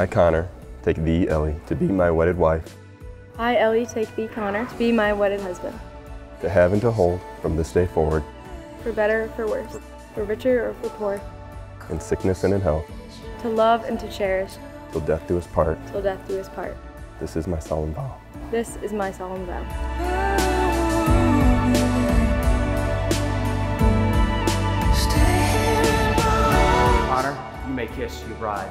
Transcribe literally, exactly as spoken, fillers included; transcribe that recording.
I, Konnor, take thee, Elli, to be my wedded wife. I, Elli, take thee, Konnor, to be my wedded husband. To have and to hold from this day forward. For better or for worse, for richer or for poor. In sickness and in health. To love and to cherish. Till death do us part. Till death do us part. This is my solemn vow. This is my solemn vow. May kiss your bride.